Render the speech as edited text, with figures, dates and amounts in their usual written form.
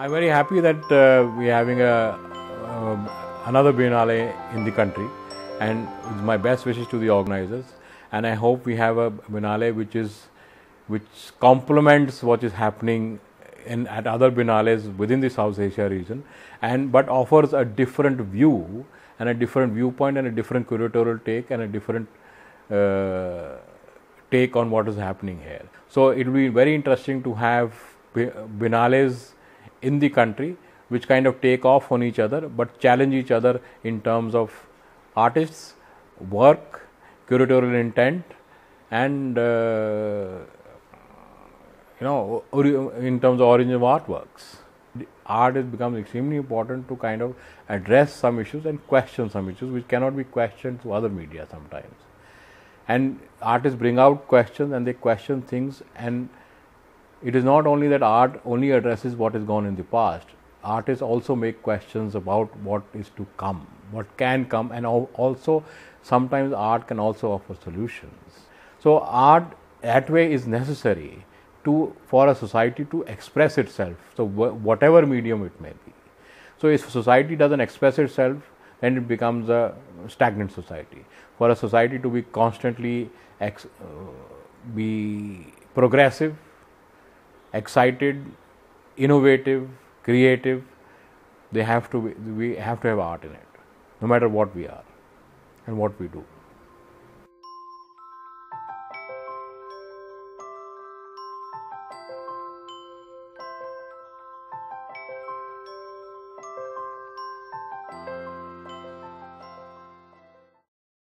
I'm very happy that we're having another Biennale in the country, and my best wishes to the organizers. And I hope we have a Biennale which complements what is happening at other Biennales within the South Asia region, but offers a different view and a different viewpoint and a different curatorial take and a different take on what is happening here. So it will be very interesting to have Biennales in the country which kind of take off on each other but challenge each other in terms of artists, work, curatorial intent, and in terms of origin of artworks. Art has become extremely important to kind of address some issues and question some issues which cannot be questioned through other media sometimes. And artists bring out questions and they question things, and it is not only that art only addresses what has gone in the past. Artists also make questions about what is to come, what can come, and also sometimes art can also offer solutions. So art that way is necessary for a society to express itself, so whatever medium it may be. So if society doesn't express itself, then it becomes a stagnant society. For a society to be constantly be progressive, excited, innovative, creative, we have to have art in it, no matter what we are and what we do.